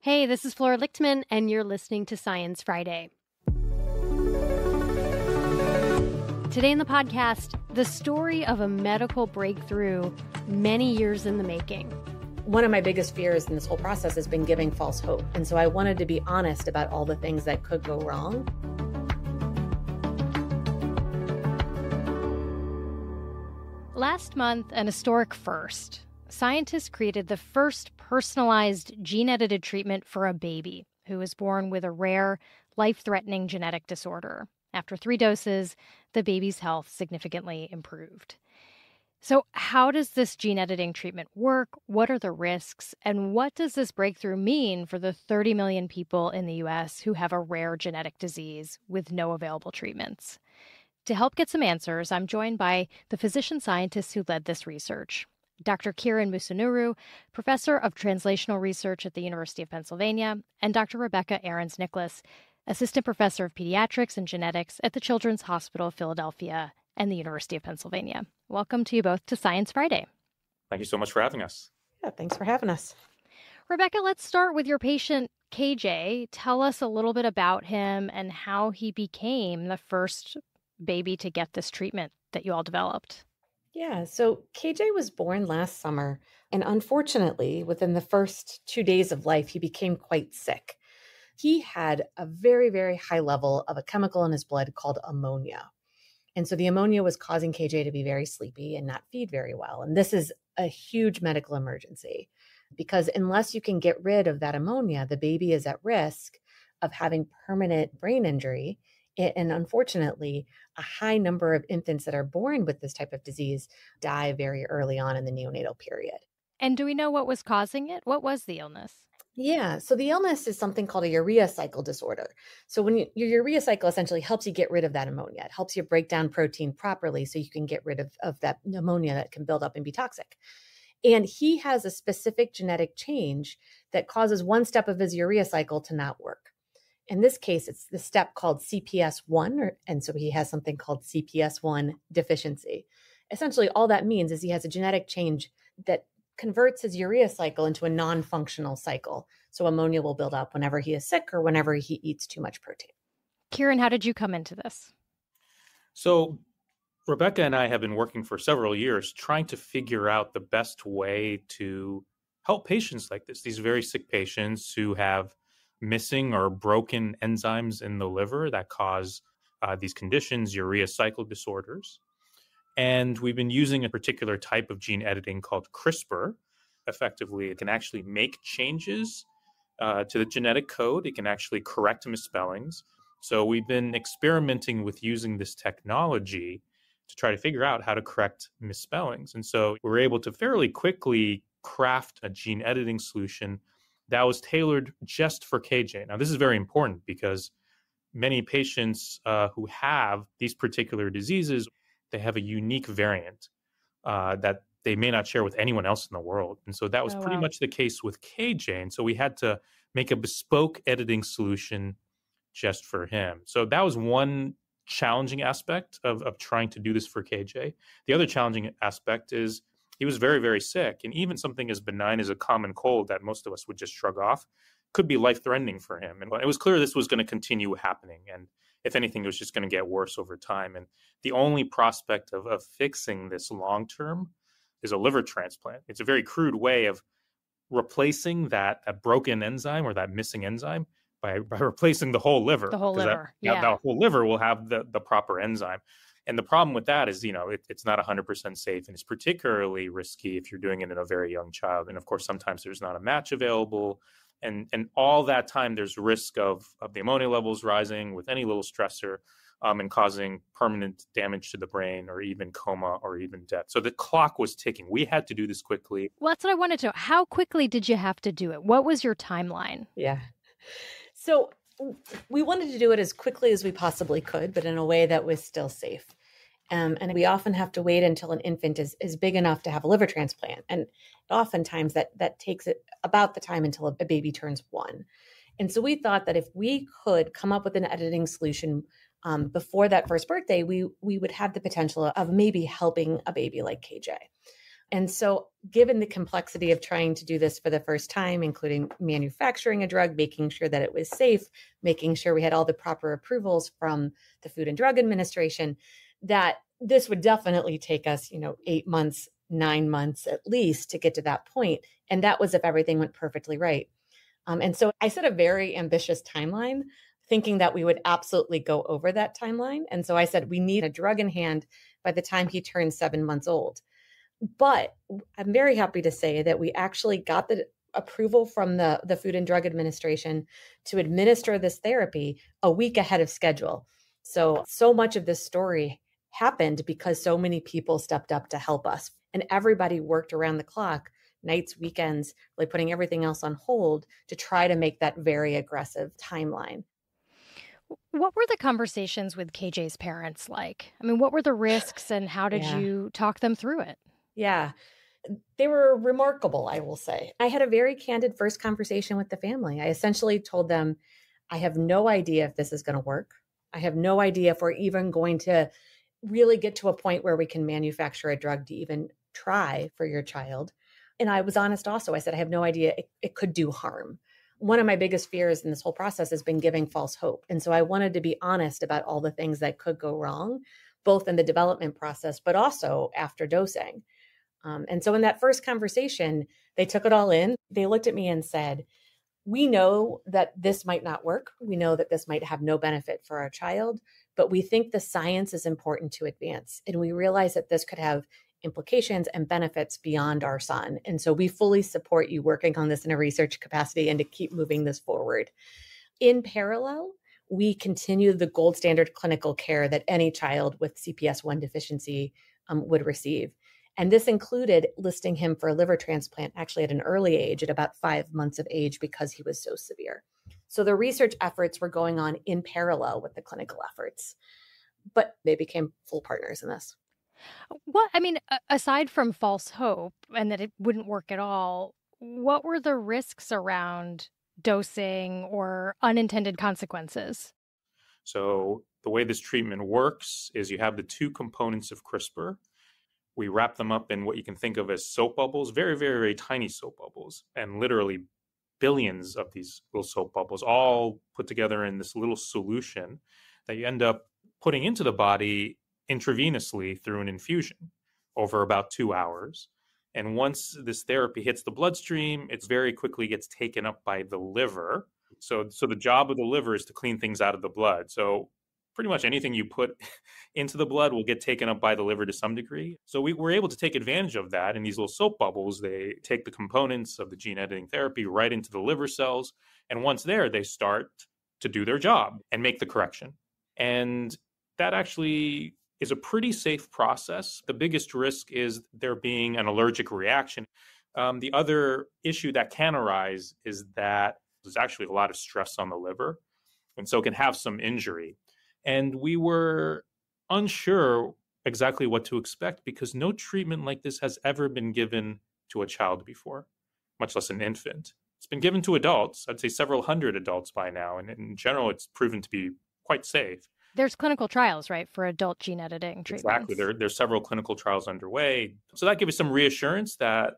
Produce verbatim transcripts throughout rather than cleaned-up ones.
Hey, this is Flora Lichtman, and you're listening to Science Friday. Today in the podcast, the story of a medical breakthrough many years in the making. One of my biggest fears in this whole process has been giving false hope. And so I wanted to be honest about all the things that could go wrong. Last month, an historic first. Scientists created the first personalized gene-edited treatment for a baby who was born with a rare, life-threatening genetic disorder. After three doses, the baby's health significantly improved. So how does this gene editing treatment work? What are the risks? And what does this breakthrough mean for the thirty million people in the U S who have a rare genetic disease with no available treatments? To help get some answers, I'm joined by the physician scientists who led this research. Doctor Kiran Musunuru, professor of translational research at the University of Pennsylvania, and Doctor Rebecca Ahrens-Nicklas, assistant professor of pediatrics and genetics at the Children's Hospital of Philadelphia and the University of Pennsylvania. Welcome to you both to Science Friday. Thank you so much for having us. Yeah, thanks for having us. Rebecca, let's start with your patient, K J. Tell us a little bit about him and how he became the first baby to get this treatment that you all developed. Yeah, so K J was born last summer, and unfortunately, within the first two days of life, he became quite sick. He had a very, very high level of a chemical in his blood called ammonia. And so the ammonia was causing K J to be very sleepy and not feed very well. And this is a huge medical emergency because unless you can get rid of that ammonia, the baby is at risk of having permanent brain injury. And unfortunately, a high number of infants that are born with this type of disease die very early on in the neonatal period. And do we know what was causing it? What was the illness? Yeah. So the illness is something called a urea cycle disorder. So when you, your urea cycle essentially helps you get rid of that ammonia, it helps you break down protein properly so you can get rid of, of that ammonia that can build up and be toxic. And he has a specific genetic change that causes one step of his urea cycle to not work. In this case, it's the step called C P S one. Or, and so he has something called C P S one deficiency. Essentially, all that means is he has a genetic change that converts his urea cycle into a non-functional cycle. So ammonia will build up whenever he is sick or whenever he eats too much protein. Kiran, how did you come into this? So Rebecca and I have been working for several years trying to figure out the best way to help patients like this, these very sick patients who have missing or broken enzymes in the liver that cause uh, these conditions, urea cycle disorders. And we've been using a particular type of gene editing called CRISPR. Effectively, it can actually make changes uh, to the genetic code. It can actually correct misspellings. So we've been experimenting with using this technology to try to figure out how to correct misspellings. And so we were able to fairly quickly craft a gene editing solution that was tailored just for K J. Now, this is very important because many patients uh, who have these particular diseases, they have a unique variant uh, that they may not share with anyone else in the world. And so that was oh, pretty wow. much the case with K J. And so we had to make a bespoke editing solution just for him. So that was one challenging aspect of, of trying to do this for K J. The other challenging aspect is he was very, very sick. And even something as benign as a common cold that most of us would just shrug off could be life-threatening for him. And it was clear this was going to continue happening. And if anything, it was just going to get worse over time. And the only prospect of, of fixing this long-term is a liver transplant. It's a very crude way of replacing that, that broken enzyme or that missing enzyme by, by replacing the whole liver. The whole liver, that, yeah. That whole liver will have the, the proper enzyme. And the problem with that is, you know, it, it's not one hundred percent safe. And it's particularly risky if you're doing it in a very young child. And of course, sometimes there's not a match available. And and all that time, there's risk of, of the ammonia levels rising with any little stressor um, and causing permanent damage to the brain or even coma or even death. So the clock was ticking. We had to do this quickly. Well, that's what I wanted to know. How quickly did you have to do it? What was your timeline? Yeah. So we wanted to do it as quickly as we possibly could, but in a way that was still safe. Um, and we often have to wait until an infant is, is big enough to have a liver transplant. And oftentimes that, that takes it about the time until a, a baby turns one. And so we thought that if we could come up with an editing solution um, before that first birthday, we, we would have the potential of maybe helping a baby like K J. And so given the complexity of trying to do this for the first time, including manufacturing a drug, making sure that it was safe, making sure we had all the proper approvals from the Food and Drug Administration, that this would definitely take us, you know, eight months, nine months at least to get to that point. And that was if everything went perfectly right. Um, and so I set a very ambitious timeline, thinking that we would absolutely go over that timeline. And so I said, we need a drug in hand by the time he turns seven months old. But I'm very happy to say that we actually got the approval from the, the Food and Drug Administration to administer this therapy a week ahead of schedule. So, so much of this story happened because so many people stepped up to help us. And everybody worked around the clock, nights, weekends, really putting everything else on hold to try to make that very aggressive timeline. What were the conversations with K J's parents like? I mean, what were the risks and how did yeah. you talk them through it? Yeah, they were remarkable, I will say. I had a very candid first conversation with the family. I essentially told them, I have no idea if this is going to work. I have no idea if we're even going to really get to a point where we can manufacture a drug to even try for your child. And I was honest also. I said, I have no idea. It, it could do harm. One of my biggest fears in this whole process has been giving false hope. And so I wanted to be honest about all the things that could go wrong, both in the development process, but also after dosing. Um, and so in that first conversation, they took it all in. They looked at me and said, we know that this might not work. We know that this might have no benefit for our child, but we think the science is important to advance. And we realize that this could have implications and benefits beyond our son. And so we fully support you working on this in a research capacity and to keep moving this forward. In parallel, we continue the gold standard clinical care that any child with C P S one deficiency um, would receive. And this included listing him for a liver transplant actually at an early age, at about five months of age, because he was so severe. So the research efforts were going on in parallel with the clinical efforts, but they became full partners in this. What, I mean, aside from false hope and that it wouldn't work at all, what were the risks around dosing or unintended consequences? So the way this treatment works is you have the two components of CRISPR. We wrap them up in what you can think of as soap bubbles, very, very, very tiny soap bubbles, and literally billions of these little soap bubbles all put together in this little solution that you end up putting into the body intravenously through an infusion over about two hours. And once this therapy hits the bloodstream, it very quickly gets taken up by the liver. So, so the job of the liver is to clean things out of the blood. So pretty much anything you put into the blood will get taken up by the liver to some degree. So we were able to take advantage of that. And these little soap bubbles, they take the components of the gene editing therapy right into the liver cells. And once there, they start to do their job and make the correction. And that actually is a pretty safe process. The biggest risk is there being an allergic reaction. Um, the other issue that can arise is that there's actually a lot of stress on the liver, and so it can have some injury. And we were unsure exactly what to expect because no treatment like this has ever been given to a child before, much less an infant. It's been given to adults, I'd say several hundred adults by now. And in general, it's proven to be quite safe. There's clinical trials, right, for adult gene editing treatments. Exactly. There, there's several clinical trials underway. So that gave us some reassurance that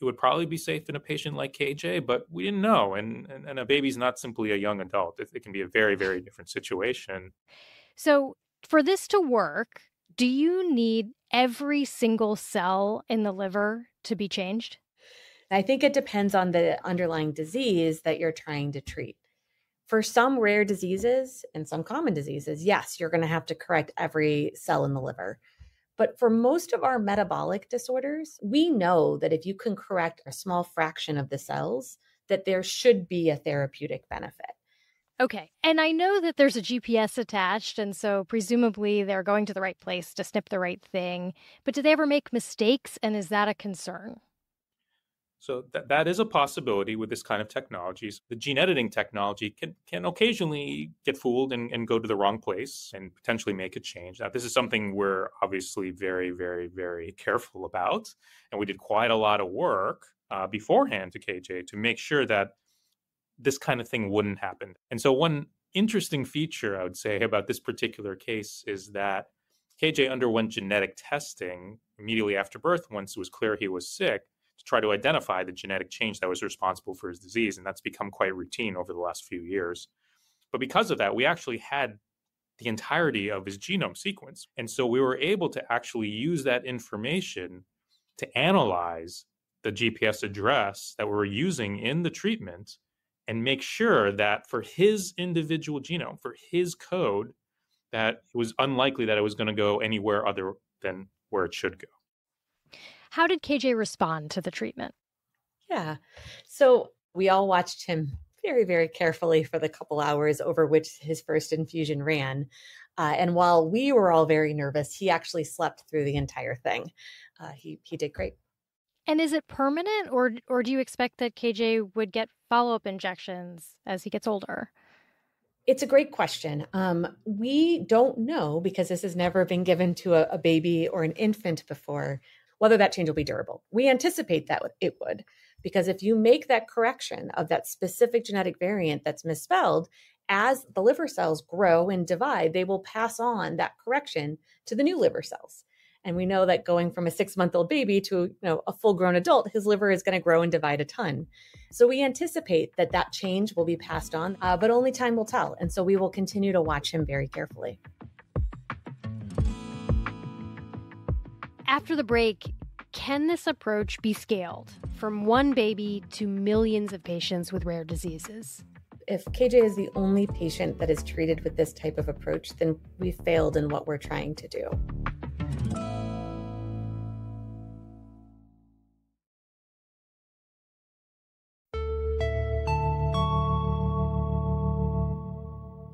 it would probably be safe in a patient like K J, but we didn't know. And, and, and a baby's not simply a young adult. It, it can be a very, very different situation. So for this to work, do you need every single cell in the liver to be changed? I think it depends on the underlying disease that you're trying to treat. For some rare diseases and some common diseases, yes, you're going to have to correct every cell in the liver. But for most of our metabolic disorders, we know that if you can correct a small fraction of the cells, that there should be a therapeutic benefit. Okay. And I know that there's a G P S attached, and so presumably they're going to the right place to snip the right thing. But do they ever make mistakes, and is that a concern? So that, that is a possibility with this kind of technology. So the gene editing technology can, can occasionally get fooled and, and go to the wrong place and potentially make a change. Now, this is something we're obviously very, very, very careful about. And we did quite a lot of work uh, beforehand to K J to make sure that this kind of thing wouldn't happen. And so one interesting feature, I would say, about this particular case is that K J underwent genetic testing immediately after birth once it was clear he was sick to try to identify the genetic change that was responsible for his disease. And that's become quite routine over the last few years. But because of that, we actually had the entirety of his genome sequence. And so we were able to actually use that information to analyze the G P S address that we were using in the treatment and make sure that for his individual genome, for his code, that it was unlikely that it was going to go anywhere other than where it should go. How did K J respond to the treatment? Yeah. So we all watched him very, very carefully for the couple hours over which his first infusion ran. Uh, and while we were all very nervous, he actually slept through the entire thing. Uh, he he did great. And is it permanent, or or do you expect that K J would get follow-up injections as he gets older? It's a great question. Um, we don't know, because this has never been given to a, a baby or an infant before, whether that change will be durable. We anticipate that it would, because if you make that correction of that specific genetic variant that's misspelled, as the liver cells grow and divide, they will pass on that correction to the new liver cells. And we know that going from a six-month-old baby to you know, a full-grown adult, his liver is going to grow and divide a ton. So we anticipate that that change will be passed on, uh, but only time will tell. And so we will continue to watch him very carefully. After the break, can this approach be scaled from one baby to millions of patients with rare diseases? If K J is the only patient that is treated with this type of approach, then we failed in what we're trying to do.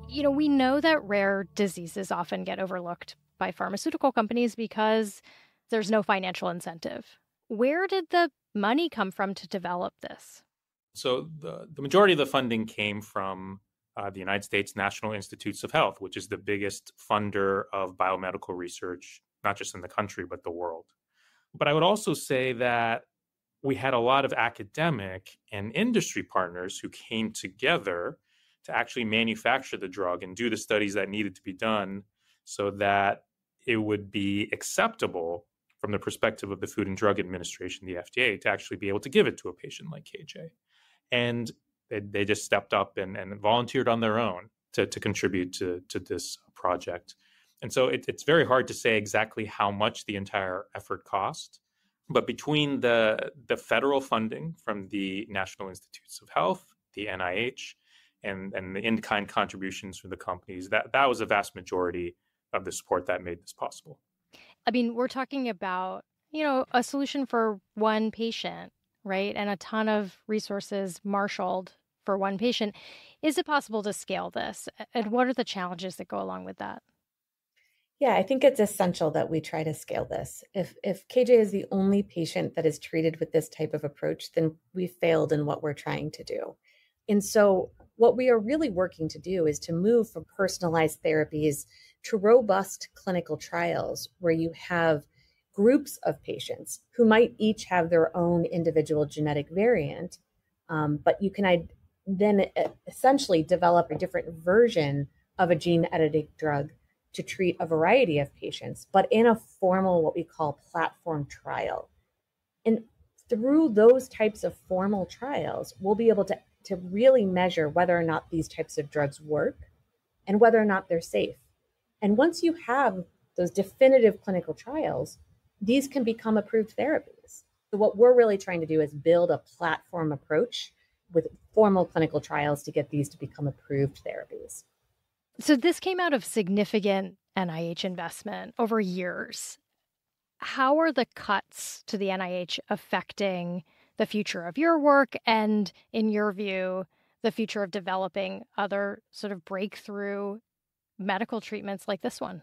You know, we know that rare diseases often get overlooked by pharmaceutical companies because there's no financial incentive. Where did the money come from to develop this? So the, the majority of the funding came from uh, the United States National Institutes of Health, which is the biggest funder of biomedical research, not just in the country, but the world. But I would also say that we had a lot of academic and industry partners who came together to actually manufacture the drug and do the studies that needed to be done so that it would be acceptable from the perspective of the Food and Drug Administration, the F D A, to actually be able to give it to a patient like K J. And they, they just stepped up and, and volunteered on their own to, to contribute to, to this project. And so it, it's very hard to say exactly how much the entire effort cost. But between the, the federal funding from the National Institutes of Health, the N I H, and, and the in-kind contributions from the companies, that, that was a vast majority of the support that made this possible. I mean, we're talking about, you know, a solution for one patient, right? And a ton of resources marshaled for one patient. Is it possible to scale this? And what are the challenges that go along with that? Yeah, I think it's essential that we try to scale this. If, if K J is the only patient that is treated with this type of approach, then we failed in what we're trying to do. And so what we are really working to do is to move from personalized therapies to robust clinical trials where you have groups of patients who might each have their own individual genetic variant, um, but you can then essentially develop a different version of a gene editing drug to treat a variety of patients, but in a formal, what we call platform trial. And through those types of formal trials, we'll be able to to really measure whether or not these types of drugs work and whether or not they're safe. And once you have those definitive clinical trials, these can become approved therapies. So what we're really trying to do is build a platform approach with formal clinical trials to get these to become approved therapies. So this came out of significant N I H investment over years. How are the cuts to the N I H affecting the future of your work and, in your view, the future of developing other sort of breakthrough medical treatments like this one?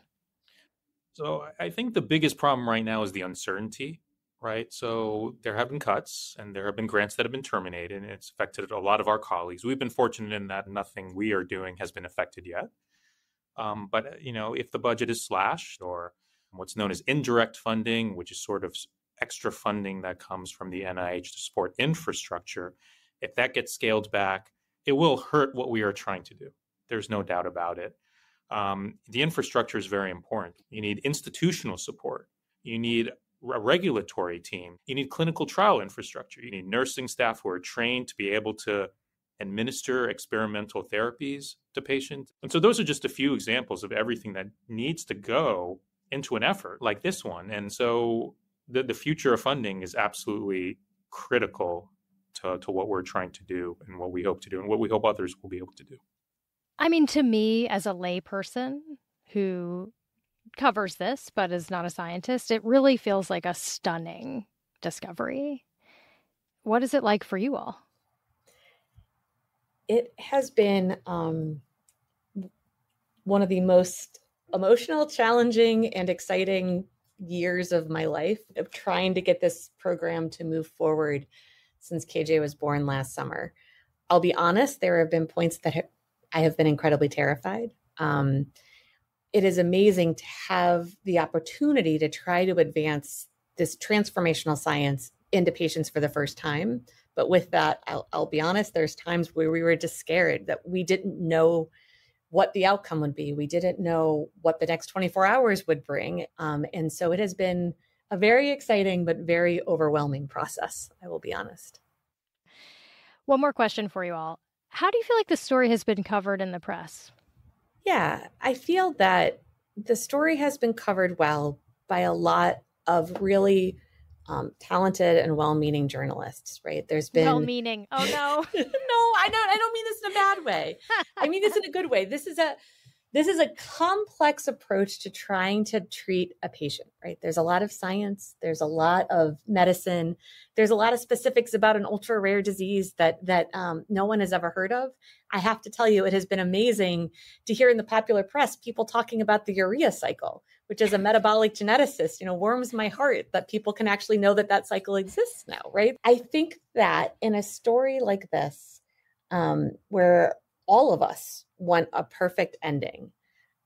So I think the biggest problem right now is the uncertainty, right? So there have been cuts and there have been grants that have been terminated, and it's affected a lot of our colleagues. We've been fortunate in that nothing we are doing has been affected yet. Um, but, you know, if the budget is slashed, or what's known as indirect funding, which is sort of extra funding that comes from the N I H to support infrastructure, if that gets scaled back, it will hurt what we are trying to do. There's no doubt about it. um, the infrastructure is very important. You need institutional support. You need a regulatory team. You need clinical trial infrastructure. You need nursing staff who are trained to be able to administer experimental therapies to patients. And so those are just a few examples of everything that needs to go into an effort like this one. And so the, the future of funding is absolutely critical to, to what we're trying to do and what we hope to do and what we hope others will be able to do. I mean, to me, as a layperson who covers this but is not a scientist, it really feels like a stunning discovery. What is it like for you all? It has been um, one of the most emotional, challenging, and exciting years of my life of trying to get this program to move forward since K J was born last summer. I'll be honest, there have been points that ha- I have been incredibly terrified. Um, it is amazing to have the opportunity to try to advance this transformational science into patients for the first time. But with that, I'll, I'll be honest, there's times where we were just scared that we didn't know what the outcome would be. We didn't know what the next twenty-four hours would bring. Um, and so it has been a very exciting but very overwhelming process, I will be honest. One more question for you all. How do you feel like the story has been covered in the press? Yeah, I feel that the story has been covered well by a lot of really Um, talented and well-meaning journalists, right? There's been well-meaning. Oh no, no, I don't. I don't mean this in a bad way. I mean this in a good way. This is a this is a complex approach to trying to treat a patient, right? There's a lot of science. There's a lot of medicine. There's a lot of specifics about an ultra-rare disease that that um, no one has ever heard of. I have to tell you, it has been amazing to hear in the popular press people talking about the urea cycle, which is a metabolic geneticist, you know, warms my heart that people can actually know that that cycle exists now, right? I think that in a story like this, um, where all of us want a perfect ending,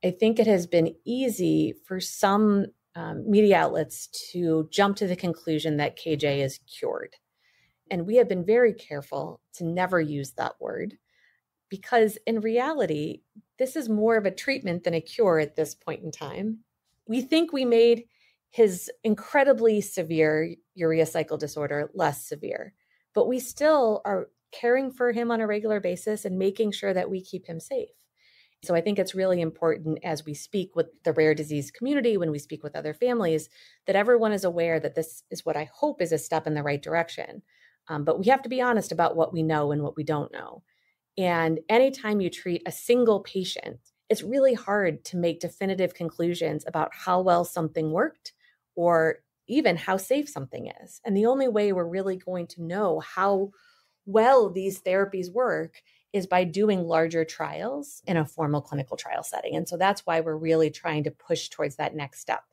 I think it has been easy for some um, media outlets to jump to the conclusion that K J is cured. And we have been very careful to never use that word, because in reality, this is more of a treatment than a cure at this point in time. We think we made his incredibly severe urea cycle disorder less severe, but we still are caring for him on a regular basis and making sure that we keep him safe. So I think it's really important as we speak with the rare disease community, when we speak with other families, that everyone is aware that this is what I hope is a step in the right direction. Um, but we have to be honest about what we know and what we don't know. And anytime you treat a single patient, it's really hard to make definitive conclusions about how well something worked or even how safe something is. And the only way we're really going to know how well these therapies work is by doing larger trials in a formal clinical trial setting. And so that's why we're really trying to push towards that next step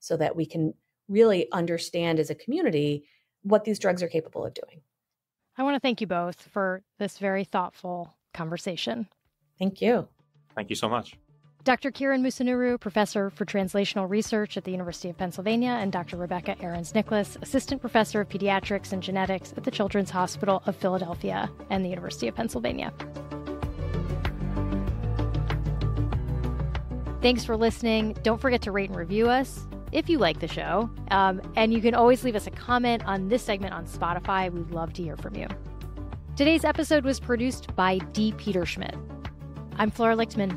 so that we can really understand as a community what these drugs are capable of doing. I want to thank you both for this very thoughtful conversation. Thank you. Thank you so much. Doctor Kiran Musunuru, Professor for Translational Research at the University of Pennsylvania, and Doctor Rebecca Ahrens-Nicklas, Assistant Professor of Pediatrics and Genetics at the Children's Hospital of Philadelphia and the University of Pennsylvania. Thanks for listening. Don't forget to rate and review us if you like the show. Um, and you can always leave us a comment on this segment on Spotify. We'd love to hear from you. Today's episode was produced by D. Peter Schmidt. I'm Flora Lichtman.